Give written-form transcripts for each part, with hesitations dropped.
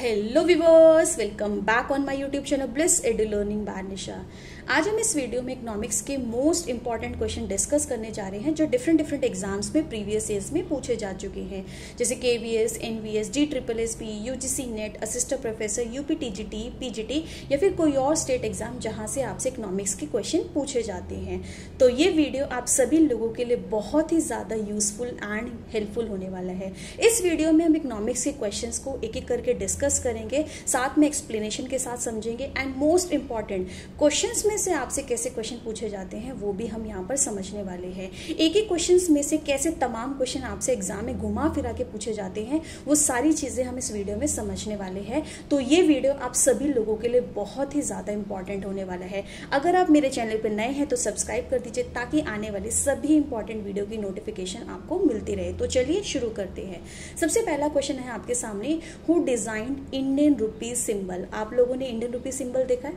Hello viewers, welcome back on my YouTube channel bliss edu learning by Nisha. आज हम इस video में economics के मोस्ट इंपॉर्टेंट क्वेश्चन डिस्कस करने जा रहे हैं जो डिफरेंट एग्जाम्स में प्रीवियस ईयर्स में पूछे जा चुके हैं, जैसे KVS, NVS, DSSSB, UGC NET, assistant professor, UP TGT, PGT या फिर कोई और स्टेट एग्जाम जहां से आपसे इकोनॉमिक्स के क्वेश्चन पूछे जाते हैं। तो ये वीडियो आप सभी लोगों के लिए बहुत ही ज़्यादा यूजफुल एंड हेल्पफुल होने वाला है। इस वीडियो में हम इकोनॉमिक्स के क्वेश्चन को एक एक करके डिस्कस करेंगे, साथ में एक्सप्लेनेशन के साथ समझेंगे एंड मोस्ट इंपॉर्टेंट क्वेश्चंस में से आपसे कैसे क्वेश्चन पूछे जाते हैं वो भी हम यहाँ पर समझने वाले हैं। एक ही क्वेश्चंस में से कैसे तमाम क्वेश्चन आपसे एग्जाम में घुमा फिरा के पूछे जाते हैं वो सारी चीजें हम इस वीडियो में समझने वाले हैं। तो ये वीडियो आप सभी लोगों के लिए बहुत ही ज्यादा इंपॉर्टेंट होने वाला है। अगर आप मेरे चैनल पर नए हैं तो सब्सक्राइब कर दीजिए ताकि आने वाली सभी इंपॉर्टेंट वीडियो की नोटिफिकेशन आपको मिलती रहे। तो चलिए शुरू करते हैं। सबसे पहला क्वेश्चन है आपके सामने, who design Indian rupee symbol. आप लोगों ने इंडियन रुपी सिंबल देखा है,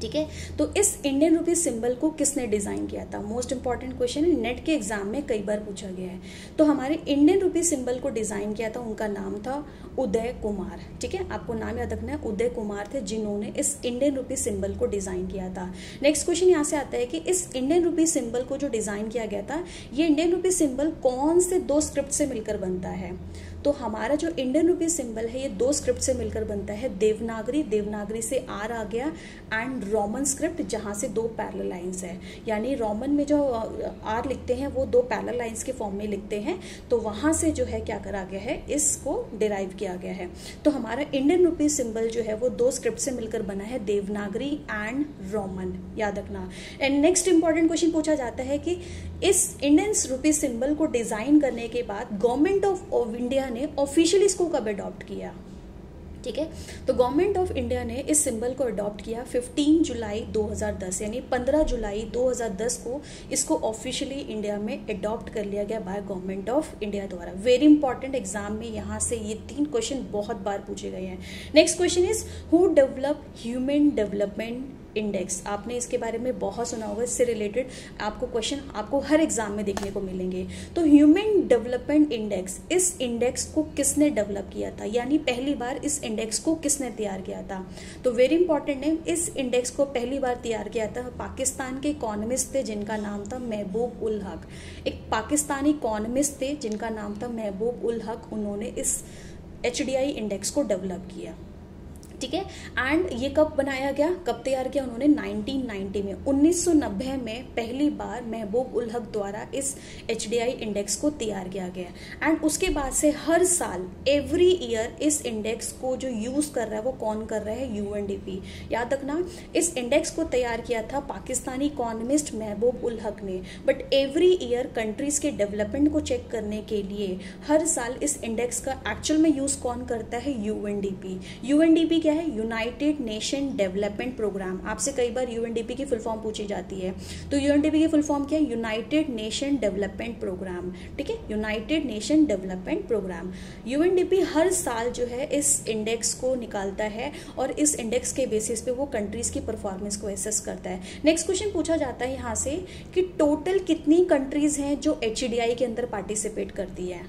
ठीक है? तो इस इंडियन रुपी सिंबल को किसने डिजाइन किया था? मोस्ट इंपॉर्टेंट क्वेश्चन है, नेट के एग्जाम में कई बार पूछा गया है। तो हमारे इंडियन रुपी सिंबल को डिजाइन किया था, उनका नाम था उदय कुमार, ठीक है? आपको नाम याद रखना है, उदय कुमार थे जिन्होंने इस इंडियन रुपी सिंबल को डिजाइन किया था। नेक्स्ट क्वेश्चन यहाँ से आता है कि इस इंडियन रुपी सिंबल को जो डिजाइन किया गया था, ये इंडियन रुपी सिंबल कौन से दो स्क्रिप्ट से मिलकर बनता है? तो हमारा जो इंडियन रुपी सिंबल है ये दो स्क्रिप्ट से मिलकर बनता है, देवनागरी से आर आ गया एंड रोमन स्क्रिप्ट जहाँ से दो पैरेलल लाइंस है, यानी रोमन में जो आर लिखते हैं वो दो पैरेलल लाइंस के फॉर्म में लिखते हैं, तो वहाँ से जो है क्या करा गया है, इसको डिराइव किया गया है। तो हमारा इंडियन रुपी सिंबल जो है वो दो स्क्रिप्ट से मिलकर बना है, देवनागरी एंड रोमन, याद रखना। एंड नेक्स्ट इंपॉर्टेंट क्वेश्चन पूछा जाता है कि इस इंडियन रुपी सिंबल को डिजाइन करने के बाद गवर्नमेंट ऑफ इंडिया ने ऑफिशियली इसको कब अडॉप्ट किया, ठीक है? तो गवर्नमेंट ऑफ इंडिया ने इस सिंबल को अडॉप्ट किया 15 जुलाई 2010, यानी 15 जुलाई 2010 को इसको ऑफिशियली इंडिया में अडॉप्ट कर लिया गया बाय गवर्नमेंट ऑफ इंडिया द्वारा। वेरी इंपॉर्टेंट, एग्जाम में यहाँ से ये तीन क्वेश्चन बहुत बार पूछे गए हैं। Next question is, who develop human development index. आपने इसके बारे में बहुत सुना होगा, इससे रिलेटेड आपको क्वेश्चन आपको हर एग्जाम में देखने को मिलेंगे। तो ह्यूमन डेवलपमेंट इंडेक्स, इस इंडेक्स को किसने डेवलप किया था, यानी पहली बार इस इंडेक्स को किसने तैयार किया था? तो वेरी इंपॉर्टेंट है, इस इंडेक्स को पहली बार तैयार किया था, पाकिस्तान के इकोनॉमिस्ट थे जिनका नाम था महबूब उल हक। एक पाकिस्तानी इकोनॉमिस्ट थे जिनका नाम था महबूब उल हक, उन्होंने इस HDI इंडेक्स को डेवलप किया, ठीक है? एंड ये कब बनाया गया, कब तैयार किया उन्होंने? 1990 में, 1990 में पहली बार महबूब उल हक द्वारा इस HDI इंडेक्स को तैयार किया गया। एंड उसके बाद से हर साल, एवरी ईयर, इस इंडेक्स को जो यूज कर रहा है वो कौन कर रहा है? UNDP, याद रखना। इस इंडेक्स को तैयार किया था पाकिस्तानी इकोनॉमिस्ट महबूब उल हक ने, बट एवरी ईयर कंट्रीज के डेवलपमेंट को चेक करने के लिए हर साल इस इंडेक्स का एक्चुअल में यूज कौन करता है? UNDP। UNDP क्या है? United Nation development program. आपसे कई बार UNDP की फुल फॉर्म पूछी जाती है, तो UNDP की फुल फॉर्म क्या है? यूनाइटेड नेशन डेवलपमेंट प्रोग्राम, ठीक है? United Nation development Programme. UNDP हर साल जो है इस इंडेक्स को निकालता है और इस इंडेक्स के बेसिस पे वो कंट्रीज की परफॉर्मेंस को एसेस करता है। नेक्स्ट क्वेश्चन पूछा जाता है यहाँ से कि टोटल कितनी कंट्रीज हैं जो HDI के अंदर पार्टिसिपेट करती है,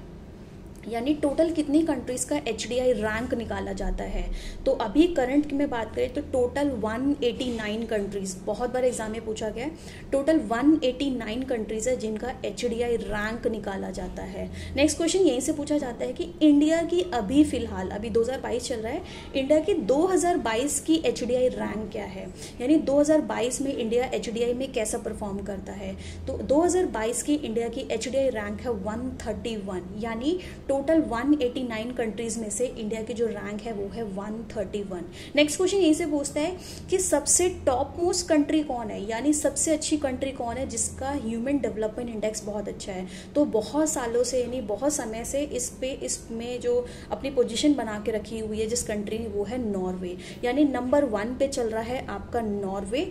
यानी टोटल कितनी कंट्रीज का HDI रैंक निकाला जाता है? तो अभी करंट की मैं बात करें तो टोटल 189 कंट्रीज, बहुत बार एग्जाम में पूछा गया है, टोटल 189 कंट्रीज है जिनका HDI रैंक निकाला जाता है। नेक्स्ट क्वेश्चन यहीं से पूछा जाता है कि इंडिया की अभी फिलहाल, अभी 2022 चल रहा है, इंडिया की 2022 की HDI रैंक क्या है, यानी 2022 में इंडिया HDI में कैसा परफॉर्म करता है? तो 2022 की इंडिया की HDI रैंक है 131, यानी टोटल 189 कंट्रीज में से इंडिया की जो रैंक है वो है 131। नेक्स्ट क्वेश्चन यहीं से पूछता है कि सबसे टॉप मोस्ट कंट्री कौन है, यानी सबसे अच्छी कंट्री कौन है जिसका ह्यूमन डेवलपमेंट इंडेक्स बहुत अच्छा है? तो बहुत सालों से, यानी बहुत समय से इस पे इसमें जो अपनी पोजीशन बना के रखी हुई है जिस कंट्री, वो है नॉर्वे, यानी नंबर 1 पे चल रहा है आपका नॉर्वे।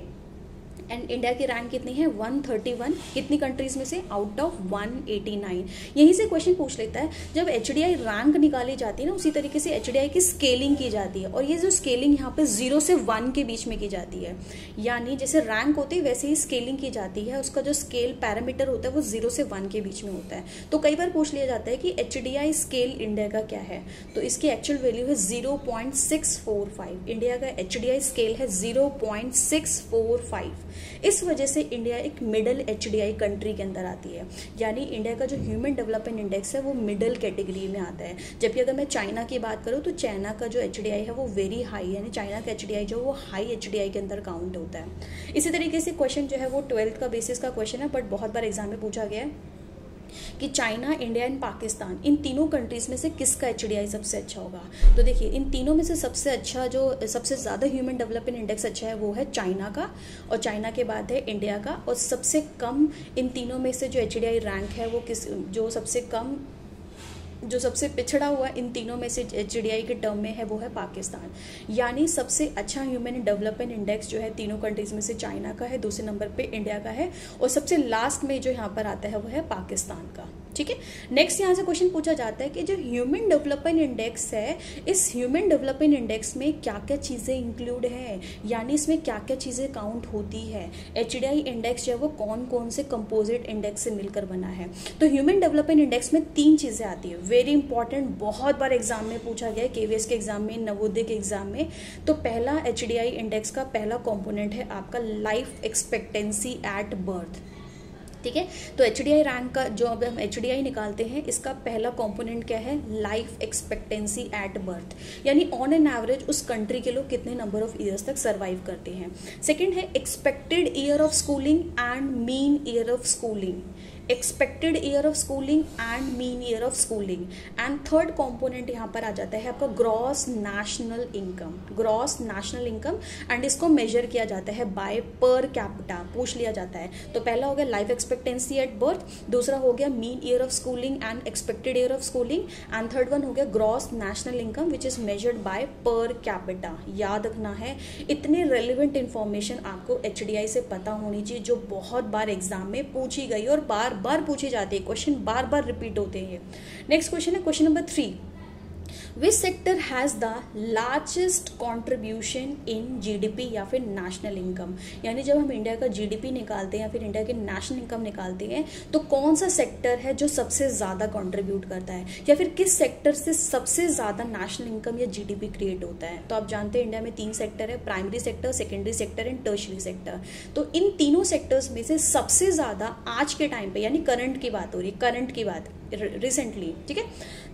एंड इंडिया की रैंक कितनी है 131 कितनी कंट्रीज में से आउट ऑफ 189. यहीं से क्वेश्चन पूछ लेता है जब HDI रैंक निकाली जाती है ना उसी तरीके से HDI की स्केलिंग की जाती है और ये जो स्केलिंग यहाँ पे 0 से 1 के बीच में की जाती है यानी जैसे रैंक होती है वैसे ही स्केलिंग की जाती है. उसका जो स्केल पैरामीटर होता है वो 0 से 1 के बीच में होता है. तो कई बार पूछ लिया जाता है कि HDI स्केल इंडिया का क्या है तो इसकी एक्चुअल वैल्यू है 0.645. इंडिया का HDI स्केल है 0.645. इस वजह से इंडिया एक मिडल HDI कंट्री के अंदर आती है यानी इंडिया का जो ह्यूमन डेवलपमेंट इंडेक्स है वो मिडल कैटेगरी में आता है. जबकि अगर मैं चाइना की बात करूँ तो चाइना का जो HDI है वो वेरी हाई यानी चाइना का HDI जो वो हाई HDI के अंदर काउंट होता है. इसी तरीके से क्वेश्चन जो है वो 12th का बेसिस का क्वेश्चन है बट बहुत बार एग्जाम में पूछा गया है कि चाइना इंडिया एंड पाकिस्तान इन तीनों कंट्रीज में से किसका HDI सबसे अच्छा होगा. तो देखिए इन तीनों में से सबसे अच्छा जो सबसे ज़्यादा ह्यूमन डेवलपमेंट इंडेक्स अच्छा है वो है चाइना का और चाइना के बाद है इंडिया का और सबसे कम इन तीनों में से जो HDI रैंक है वो किस जो सबसे कम जो सबसे पिछड़ा हुआ इन तीनों में से HDI के टर्म में है वो है पाकिस्तान. यानी सबसे अच्छा ह्यूमन डेवलपमेंट इंडेक्स जो है तीनों कंट्रीज में से चाइना का है, दूसरे नंबर पे इंडिया का है और सबसे लास्ट में जो यहाँ पर आता है वो है पाकिस्तान का. ठीक है. नेक्स्ट यहाँ से क्वेश्चन पूछा जाता है कि जो ह्यूमन डेवलपमेंट इंडेक्स है इस ह्यूमन डेवलपमेंट इंडेक्स में क्या क्या चीज़ें इंक्लूड हैं यानी इसमें क्या क्या चीज़ें काउंट होती है. HDI इंडेक्स जो है वो कौन कौन से कंपोजिट इंडेक्स से मिलकर बना है. तो ह्यूमन डेवलपमेंट इंडेक्स में 3 चीज़ें आती है वेरी इंपॉर्टेंट, बहुत बार एग्जाम में पूछा गया है KVS के एग्जाम में, नवोदय के एग्जाम में. तो पहला HDI इंडेक्स का पहला कॉम्पोनेंट है आपका लाइफ एक्सपेक्टेंसी एट बर्थ. ठीक है. तो HDI रैंक का जो अब हम HDI निकालते हैं इसका पहला कंपोनेंट क्या है लाइफ एक्सपेक्टेंसी एट बर्थ यानी ऑन एन एवरेज उस कंट्री के लोग कितने नंबर ऑफ ईयर्स तक सर्वाइव करते हैं. सेकंड है expected year of schooling and mean year of schooling. Expected year of schooling and mean year of schooling. And third component यहाँ पर आ जाता है आपका gross national income. Gross national income and इसको मेजर किया जाता है बाय पर कैपिटा पूछ लिया जाता है. तो पहला हो गया लाइफ एक्सपेक्टेंसी एट बर्थ, दूसरा हो गया mean year of schooling and expected year of schooling and third one हो गया gross national income which is measured by per capita. याद रखना है इतने रेलिवेंट इन्फॉर्मेशन आपको HDI से पता होनी चाहिए जो बहुत बार एग्जाम में पूछी गई और बार पूछे जाते हैं, क्वेश्चन बार बार रिपीट होते हैं. नेक्स्ट क्वेश्चन है question number 3. Which sector has the largest contribution in GDP या फिर नेशनल इनकम. यानी जब हम इंडिया का GDP निकालते हैं या फिर इंडिया के नेशनल इनकम निकालते हैं तो कौन सा सेक्टर है जो सबसे ज़्यादा कंट्रीब्यूट करता है या फिर किस सेक्टर से सबसे ज़्यादा नेशनल इनकम या GDP क्रिएट होता है. तो आप जानते हैं इंडिया में 3 सेक्टर है, primary sector, secondary sector and tertiary sector. तो इन तीनों सेक्टर्स में से सबसे ज़्यादा आज के टाइम पर यानी करंट की बात हो रही है, करंट की बात रिसेंटली. ठीक है.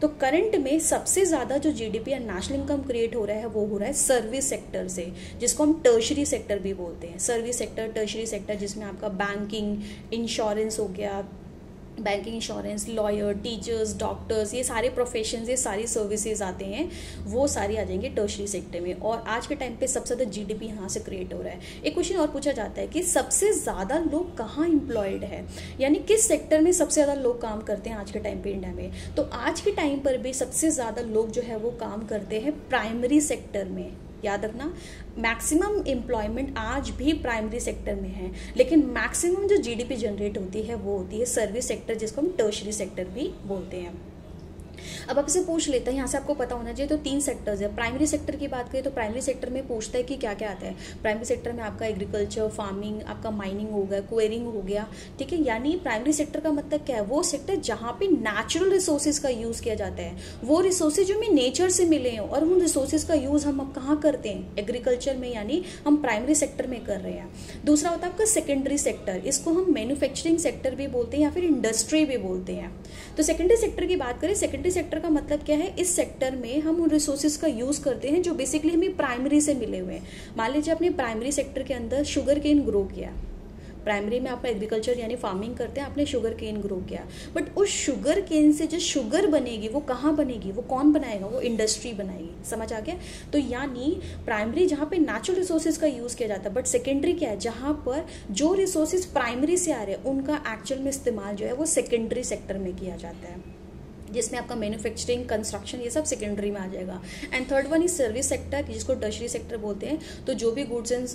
तो करंट में सबसे ज़्यादा जो GDP या नेशनल इनकम क्रिएट हो रहा है वो हो रहा है सर्विस सेक्टर से जिसको हम टर्शरी सेक्टर भी बोलते हैं. सर्विस सेक्टर, टर्शरी सेक्टर जिसमें आपका बैंकिंग, इंश्योरेंस हो गया, banking, insurance, lawyer, teachers, doctors, ये सारे प्रोफेशंस, ये सारी सर्विसेज आते हैं वो सारी आ जाएंगे टर्शरी सेक्टर में और आज के टाइम पे सबसे ज़्यादा GDP यहाँ से क्रिएट हो रहा है. एक क्वेश्चन और पूछा जाता है कि सबसे ज़्यादा लोग कहाँ एम्प्लॉयड है यानी किस सेक्टर में सबसे ज़्यादा लोग काम करते हैं आज के टाइम पर इंडिया में. तो आज के टाइम पर भी सबसे ज़्यादा लोग जो है वो काम करते हैं प्राइमरी सेक्टर में. याद रखना मैक्सिमम एम्प्लॉयमेंट आज भी प्राइमरी सेक्टर में है लेकिन मैक्सिमम जो GDP जनरेट होती है वो होती है सर्विस सेक्टर जिसको हम टर्शरी सेक्टर भी बोलते हैं. अब आपसे पूछ लेता है, यहाँ से आपको पता होना चाहिए. तो 3 सेक्टर्स है. प्राइमरी सेक्टर की बात करें तो प्राइमरी सेक्टर में पूछता है कि क्या क्या आता है. प्राइमरी सेक्टर में आपका एग्रीकल्चर, फार्मिंग, आपका माइनिंग हो गया, क्वेरिंग हो गया. ठीक है. यानी प्राइमरी सेक्टर का मतलब क्या है वो सेक्टर जहाँ पे नेचुरल रिसोर्सेज का यूज़ किया जाता है, वो रिसोर्सेज जो हमें नेचर से मिले हैं और उन रिसोर्सेज का यूज़ हम अब कहाँ करते हैं एग्रीकल्चर में यानी हम प्राइमरी सेक्टर में कर रहे हैं. दूसरा होता है आपका सेकेंडरी सेक्टर, इसको हम मैन्युफैक्चरिंग सेक्टर भी बोलते हैं या फिर इंडस्ट्री भी बोलते हैं. तो सेकेंडरी सेक्टर की बात करें, सेकेंडरी सेक्टर का मतलब क्या है इस सेक्टर में हम उन रिसोर्सेज का यूज करते हैं जो बेसिकली हमें प्राइमरी से मिले हुए हैं. मान लीजिए आपने प्राइमरी सेक्टर के अंदर शुगर केन ग्रो किया, प्राइमरी में आप एग्रीकल्चर यानी फार्मिंग करते हैं, आपने शुगर केन ग्रो किया बट उस शुगर केन से जो शुगर बनेगी वो कहाँ बनेगी, वो कौन बनाएगा, वो इंडस्ट्री बनाएगी. समझ आ गया. तो यानी प्राइमरी जहाँ पे नेचुरल रिसोर्सेज का यूज़ किया जाता है बट सेकेंडरी क्या है जहाँ पर जो रिसोर्सेज प्राइमरी से आ रहे हैं उनका एक्चुअल में इस्तेमाल जो है वो सेकेंडरी सेक्टर में किया जाता है. जिसमें आपका मैन्युफैक्चरिंग, कंस्ट्रक्शन, ये सब सेकेंडरी में आ जाएगा। And third one is service sector, जिसको टर्शरी सेक्टर बोलते हैं। तो जो भी गुड्स एंड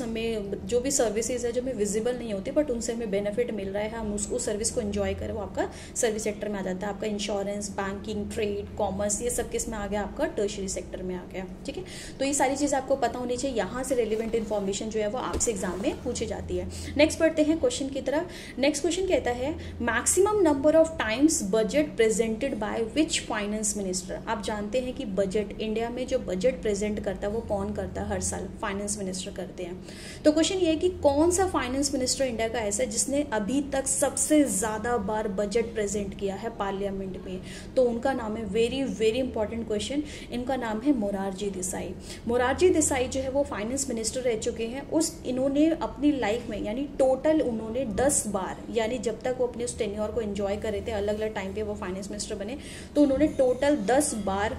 हमें जो भी सर्विसेज है जो हमें विजिबल नहीं होती बट उनसे हमें बेनिफिट मिल रहा है, हम उसको सर्विस को एंजॉय करें, वो आपका सर्विस सेक्टर में आ जाता है। आपका इंश्योरेंस, बैंकिंग, ट्रेड, कॉमर्स, ये सब किस में आ गया, आपका टर्शरी सेक्टर में आ गया। ठीक है, तो ये सारी चीज़ आपको पता होनी चाहिए, यहाँ से रिलेवेंट इन्फॉर्मेशन जो है वो आपसे एग्जाम में पूछी जाती है। नेक्स्ट पढ़ते हैं क्वेश्चन की तरफ। नेक्स्ट क्वेश्चन कहता है maximum number of times budget presented by which finance minister. आप जानते हैं कि बजट इंडिया में जो बजट प्रेजेंट करता है वो कौन करता है, हर साल फाइनेंस मिनिस्टर करते हैं। तो क्वेश्चन ये है कि कौन सा फाइनेंस मिनिस्टर इंडिया का ऐसा है जिसने अभी तक सबसे ज्यादा बार बजट प्रेजेंट किया है पार्लियामेंट में, तो उनका नाम है, वेरी वेरी इंपॉर्टेंट क्वेश्चन, इनका नाम है मोरारजी देसाई। मोरारजी देसाई जो है वो फाइनेंस मिनिस्टर रह चुके हैं। उस इन्होंने अपनी लाइफ में यानी टोटल उन्होंने 10 बार, यानी जब तक वो अपने उस टेन्योर को एंजॉय कर रहे थे, अलग अलग टाइम पे वो फाइनेंस मिनिस्टर बने, तो उन्होंने टोटल 10 बार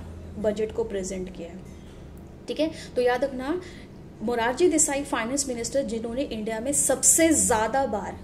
बजट को प्रेजेंट किया है। ठीक है, तो याद रखना मोरारजी देसाई फाइनेंस मिनिस्टर जिन्होंने इंडिया में सबसे ज्यादा बार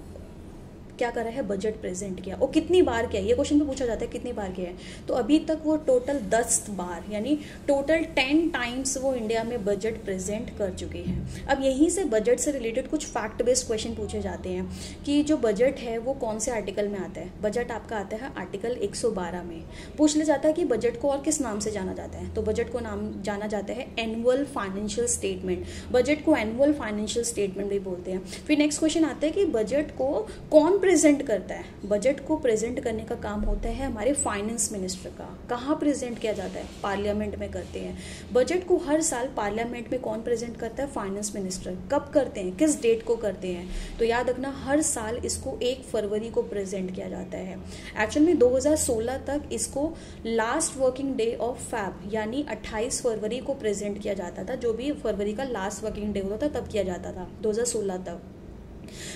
क्या कर रहा है, बजट प्रेजेंट किया। और कितनी बार किया, ये क्वेश्चन भी पूछा जाता है कितनी बार किया है, तो अभी तक वो टोटल 10 बार यानी टोटल 10 टाइम्स वो इंडिया में बजट प्रेजेंट कर चुके हैं। अब यहीं से बजट से रिलेटेड कुछ फैक्ट बेस्ड क्वेश्चन पूछे जाते हैं कि जो बजट है वो कौन से आर्टिकल में आता है। बजट आपका आता है आर्टिकल 112 में। पूछ लिया जाता है कि बजट को और किस नाम से जाना जाता है, तो बजट को नाम जाना जाता है एनुअल फाइनेंशियल स्टेटमेंट। बजट को एनुअल फाइनेंशियल स्टेटमेंट भी बोलते हैं। फिर नेक्स्ट क्वेश्चन आता है कि बजट को कौन प्रेजेंट करता है। बजट को प्रेजेंट करने का काम होता है हमारे फाइनेंस मिनिस्टर का। कहाँ प्रेजेंट किया जाता है, पार्लियामेंट में करते हैं। बजट को हर साल पार्लियामेंट में कौन प्रेजेंट करता है, फाइनेंस मिनिस्टर। कब करते हैं, किस डेट को करते हैं, तो याद रखना हर साल इसको 1 फरवरी को प्रेजेंट किया जाता है। एक्चुअल में 2016 तक इसको last working day of Feb यानी 28 फरवरी को प्रेजेंट किया जाता था। जो भी फरवरी का लास्ट वर्किंग डे होता था तब किया जाता था 2016 तक।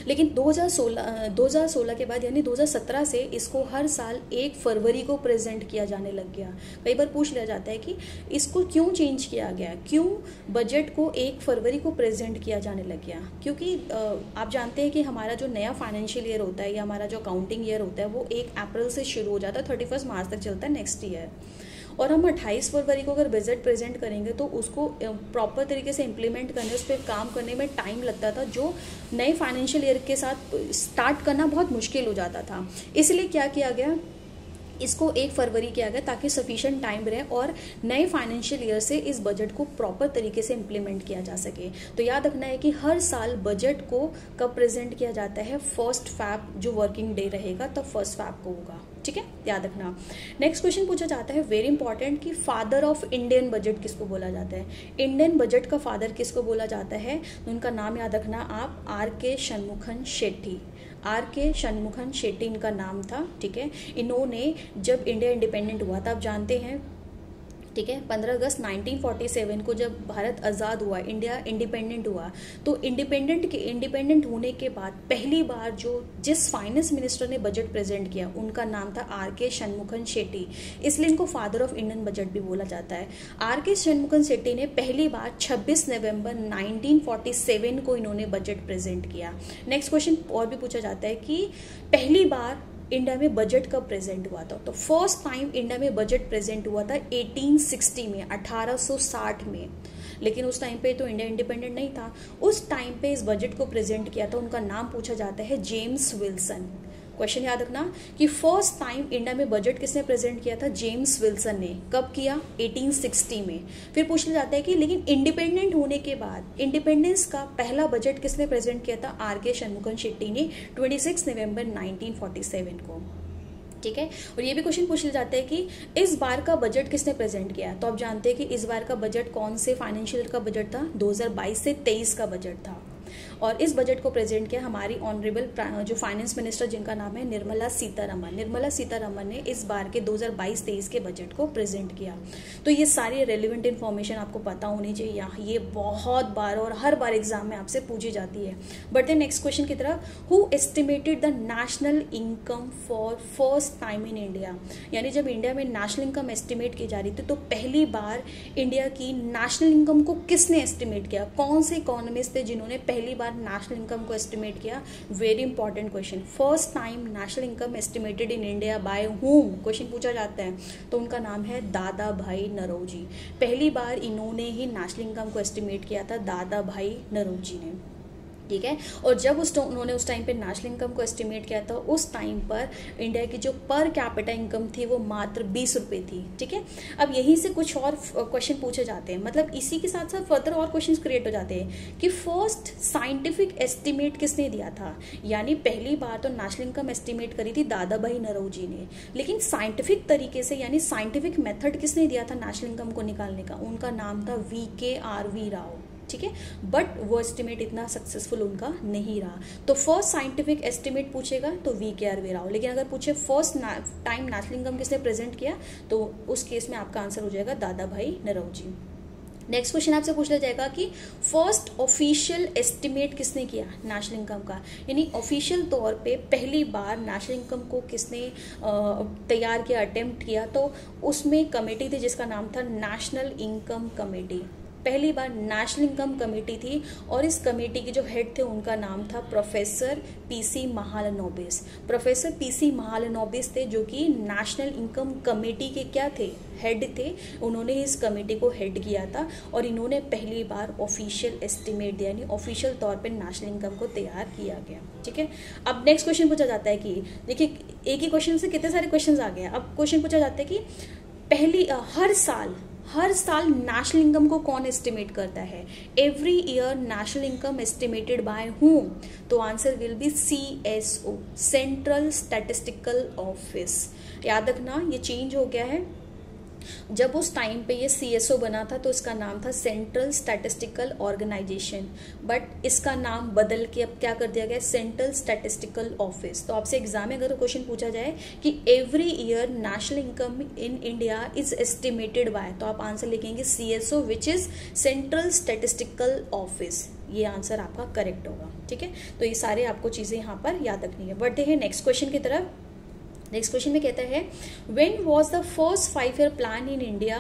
लेकिन 2016 के बाद यानी 2017 से इसको हर साल 1 फरवरी को प्रेजेंट किया जाने लग गया। कई बार पूछ लिया जाता है कि इसको क्यों चेंज किया गया, क्यों बजट को 1 फरवरी को प्रेजेंट किया जाने लग गया, क्योंकि आप जानते हैं कि हमारा जो नया फाइनेंशियल ईयर होता है या हमारा जो अकाउंटिंग ईयर होता है वो 1 अप्रैल से शुरू हो जाता है, 31 मार्च तक चलता है नेक्स्ट ईयर। और हम 28 फरवरी को अगर बजट प्रेजेंट करेंगे तो उसको प्रॉपर तरीके से इम्प्लीमेंट करने, उस पर काम करने में टाइम लगता था, जो नए फाइनेंशियल ईयर के साथ स्टार्ट करना बहुत मुश्किल हो जाता था। इसलिए क्या किया गया, इसको 1 फरवरी किया गया ताकि सफिशिएंट टाइम रहे और नए फाइनेंशियल ईयर से इस बजट को प्रॉपर तरीके से इम्प्लीमेंट किया जा सके। तो याद रखना है कि हर साल बजट को कब प्रेजेंट किया जाता है, 1 फरवरी जो वर्किंग डे रहेगा तब 1 फरवरी को होगा। ठीक है, याद रखना। नेक्स्ट क्वेश्चन पूछा जाता है वेरी इंपॉर्टेंट कि फादर ऑफ इंडियन बजट किसको बोला जाता है, इंडियन बजट का फादर किसको बोला जाता है, तो उनका नाम याद रखना आप, आर के शनमुखन शेट्टी इनका नाम था। ठीक है, इन्होंने जब इंडिया इंडिपेंडेंट हुआ था, आप जानते हैं, ठीक है, 15 अगस्त 1947 को जब भारत आज़ाद हुआ, इंडिया इंडिपेंडेंट हुआ, तो इंडिपेंडेंट होने के बाद पहली बार जिस फाइनेंस मिनिस्टर ने बजट प्रेजेंट किया उनका नाम था आर के शनमुखन शेट्टी, इसलिए इनको फादर ऑफ इंडियन बजट भी बोला जाता है। आर के शनमुखन शेट्टी ने पहली बार 26 नवंबर 1947 को इन्होंने बजट प्रेजेंट किया। नेक्स्ट क्वेश्चन और भी पूछा जाता है कि पहली बार इंडिया में बजट कब प्रेजेंट हुआ था, तो फर्स्ट टाइम इंडिया में बजट प्रेजेंट हुआ था 1860 में, 1860 में। लेकिन उस टाइम पे तो इंडिया इंडिपेंडेंट नहीं था। उस टाइम पे इस बजट को प्रेजेंट किया था, उनका नाम पूछा जाता है जेम्स विल्सन। क्वेश्चन याद रखना कि फर्स्ट टाइम इंडिया में बजट किसने प्रेजेंट किया था, जेम्स विल्सन ने। कब किया, 1860 में। फिर पूछ लिया जाता है कि लेकिन इंडिपेंडेंट होने के बाद इंडिपेंडेंस का पहला बजट किसने प्रेजेंट किया था, आर के शनमुखन शेट्टी ने 26 नवंबर 1947 को। ठीक है, और ये भी क्वेश्चन पूछ लिया जाता है कि इस बार का बजट किसने प्रेजेंट किया, तो आप जानते हैं कि इस बार का बजट कौन से फाइनेंशियल का बजट था, 2022 से 23 का बजट था। और इस बजट को प्रेजेंट किया हमारी ऑनरेबल जो फाइनेंस मिनिस्टर जिनका नाम है निर्मला सीतारमन। निर्मला सीतारमन ने इस बार के 2022-23 के बजट को प्रेजेंट किया। तो ये सारी रेलिवेंट इन्फॉर्मेशन आपको पता होनी चाहिए, यहाँ ये बहुत बार और हर बार एग्जाम में आपसे पूछी जाती है। बट द नेक्स्ट क्वेश्चन की तरफ, who estimated the national income for first time in India, यानी जब इंडिया में नेशनल इनकम एस्टिमेट की जा रही थी तो पहली बार इंडिया की नेशनल इनकम को किसने एस्टिमेट किया, कौन से इकोनॉमिस्ट थे जिन्होंने पहली बार बार नेशनल इनकम को एस्टिमेट किया, very important question, first time national income estimated in India by whom question पूछा जाता है, तो उनका नाम है दादाभाई नौरोजी। पहली बार इन्होंने ही नेशनल इनकम को एस्टिमेट किया था, दादाभाई नौरोजी ने, ठीक है। और जब उन्होंने उस टाइम पे नेशनल इनकम को एस्टिमेट किया था, उस टाइम पर इंडिया की जो पर कैपिटा इनकम थी वो मात्र 20 रुपये थी, ठीक है। अब यहीं से कुछ और क्वेश्चन पूछे जाते हैं, मतलब इसी के साथ साथ फर्दर और क्वेश्चंस क्रिएट हो जाते हैं कि फर्स्ट साइंटिफिक एस्टिमेट किसने दिया था, यानी पहली बार तो नेशनल इनकम एस्टिमेट करी थी दादाभाई नौरोजी ने, लेकिन साइंटिफिक तरीके से यानी साइंटिफिक मेथड किसने दिया था नेशनल इनकम को निकालने का, उनका नाम था V. K. R. V. Rao, ठीक है। बट वो एस्टिमेट इतना सक्सेसफुल उनका नहीं रहा, तो फर्स्ट साइंटिफिक एस्टिमेट पूछेगा तो V. K. R. V. Rao, लेकिन अगर पूछे फर्स्ट टाइम नेशनल इनकम किसने प्रेजेंट किया तो उस केस में आपका आंसर हो जाएगा दादाभाई नौरोजी। नेक्स्ट क्वेश्चन आपसे पूछ लिया जाएगा कि फर्स्ट ऑफिशियल एस्टिमेट किसने किया नेशनल इनकम का, यानी ऑफिशियल तौर पे पहली बार नेशनल इनकम को किसने तैयार किया, अटेम्प्ट किया, तो उसमें कमेटी थी जिसका नाम था नेशनल इनकम कमेटी। पहली बार नेशनल इनकम कमेटी थी और इस कमेटी के जो हेड थे उनका नाम था professor P. C. Mahalanobis. Professor P. C. Mahalanobis थे जो कि नेशनल इनकम कमेटी के क्या थे, हेड थे, उन्होंने इस कमेटी को हेड किया था और इन्होंने पहली बार ऑफिशियल एस्टिमेट दिया, यानी ऑफिशियल तौर पे नेशनल इनकम को तैयार किया गया, ठीक है। अब नेक्स्ट क्वेश्चन पूछा जाता है कि देखिए एक ही क्वेश्चन से कितने सारे क्वेश्चन आ गए। अब क्वेश्चन पूछा जाता है कि पहली हर साल नेशनल इनकम को कौन एस्टिमेट करता है, every year national income estimated by whom, तो answer will be CSO, central statistical office. याद रखना ये चेंज हो गया है, जब उस टाइम पे ये CSO बना था तो इसका नाम था सेंट्रल स्टैटिस्टिकल ऑर्गेनाइजेशन, बट इसका नाम बदल के अब क्या कर दिया गया, सेंट्रल स्टैटिस्टिकल ऑफिस। तो आपसे एग्जाम में अगर क्वेश्चन पूछा जाए कि every year national income in India is estimated by, तो आप आंसर लिखेंगे CSO which is central statistical office, ये आंसर आपका करेक्ट होगा, ठीक है। तो ये सारे आपको चीजें यहाँ पर याद रखनी है। बढ़ते हैं नेक्स्ट क्वेश्चन की तरफ। नेक्स्ट क्वेश्चन में कहता है when was the first 5 year plan in India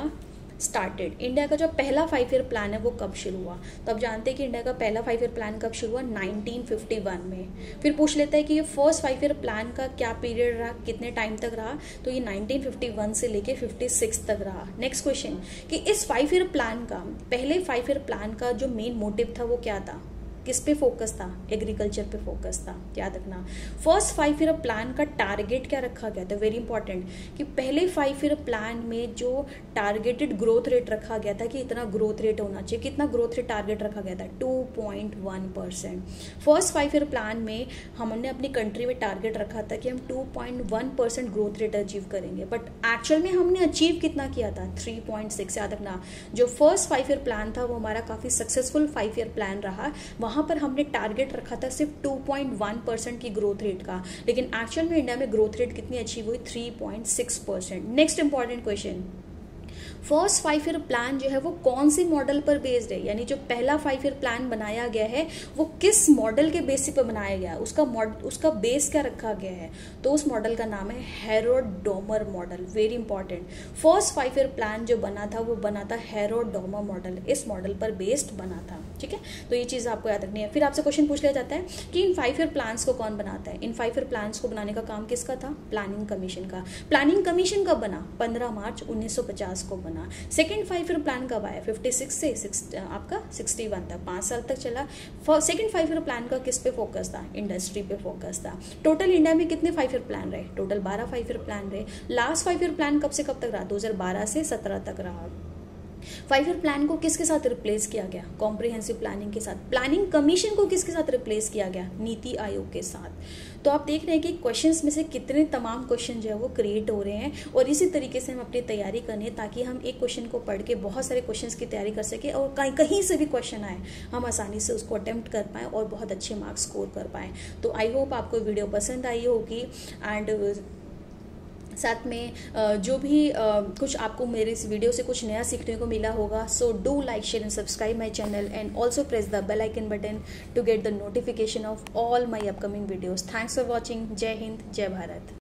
started, India का जो पहला 5 ईयर प्लान है वो कब शुरू हुआ, तो आप जानते हैं कि इंडिया का पहला 5 ईयर प्लान कब शुरू हुआ, 1951 में। फिर पूछ लेता है कि ये फर्स्ट 5 ईयर प्लान का क्या पीरियड रहा, कितने टाइम तक रहा, तो ये 1951 से लेके 56 तक रहा। नेक्स्ट क्वेश्चन कि इस 5 ईयर प्लान का, पहले 5 ईयर प्लान का जो मेन मोटिव था वो क्या था, किस पे फोकस था, एग्रीकल्चर पे फोकस था, याद रखना। फर्स्ट 5 ईयर प्लान का टारगेट क्या रखा गया था, वेरी इंपॉर्टेंट, कि पहले 5 ईयर प्लान में जो टारगेटेड ग्रोथ रेट रखा गया था कि इतना ग्रोथ रेट होना चाहिए, कितना ग्रोथ रेट टारगेट रखा गया था, 2.1%। फर्स्ट 5 ईयर प्लान में हमने अपनी कंट्री में टारगेट रखा था कि हम 2.1% ग्रोथ रेट अचीव करेंगे, बट एक्चुअल में हमने अचीव कितना किया था, 3.6, याद रखना। जो फर्स्ट 5 ईयर प्लान था वो हमारा काफ़ी सक्सेसफुल 5 ईयर प्लान रहा, वहाँ पर हमने टारगेट रखा था सिर्फ 2.1% की ग्रोथ रेट का, लेकिन एक्चुअल में इंडिया में ग्रोथ रेट कितनी अचीव हुई, 3.6%। Next important question, first 5 year plan जो है वो कौन से मॉडल पर बेस्ड है, यानी जो पहला 5 ईयर प्लान बनाया गया है वो किस मॉडल के बेसिस पर बनाया गया, उसका बेस क्या रखा गया है, तो उस मॉडल का नाम है Harrod Domar model, very important. First 5 year plan जो बना था वो बना था हैरोड डोमर मॉडल, इस मॉडल पर बेस्ड बना था, ठीक है। तो ये चीज़ आपको याद रखनी है। फिर आपसे क्वेश्चन पूछ लिया जाता है कि इन 5 ईयर प्लान्स को कौन बनाता है, इन 5 ईयर प्लान्स को बनाने का काम किसका था, प्लानिंग कमीशन का। प्लानिंग कमीशन कब बना, 15 मार्च 1950 को बना। सेकंड 5 ईयर प्लान कब आया, 56 से आपका 61 तक, 5 साल तक चला। सेकंड 5 ईयर प्लान का किस पे फोकस था, इंडस्ट्री पे फोकस था। टोटल इंडिया में कितने 5 ईयर प्लान रहे, टोटल 12 5 ईयर प्लान रहे। लास्ट 5 ईयर प्लान कब से कब तक रहा, 2012 से 2017 तक रहा। 5 ईयर प्लान को किसके साथ रिप्लेस किया गया, कॉम्प्रिहेंसिव प्लानिंग के साथ। प्लानिंग कमीशन को किसके साथ रिप्लेस किया गया, नीति आयोग के साथ। तो आप देख रहे हैं कि क्वेश्चंस में से कितने तमाम क्वेश्चन जो है वो क्रिएट हो रहे हैं, और इसी तरीके से हम अपनी तैयारी करनी है ताकि हम एक क्वेश्चन को पढ़ के बहुत सारे क्वेश्चंस की तैयारी कर सके, और कहीं से भी क्वेश्चन आए हम आसानी से उसको अटेम्प्ट कर पाएँ और बहुत अच्छे मार्क्स स्कोर कर पाएँ। तो आई होप आपको वीडियो पसंद आई होगी, एंड साथ में जो भी कुछ आपको मेरे इस वीडियो से कुछ नया सीखने को मिला होगा, so do like share and subscribe my channel and also press the bell icon button to get the notification of all my upcoming videos. Thanks for watching. जय हिंद, जय भारत।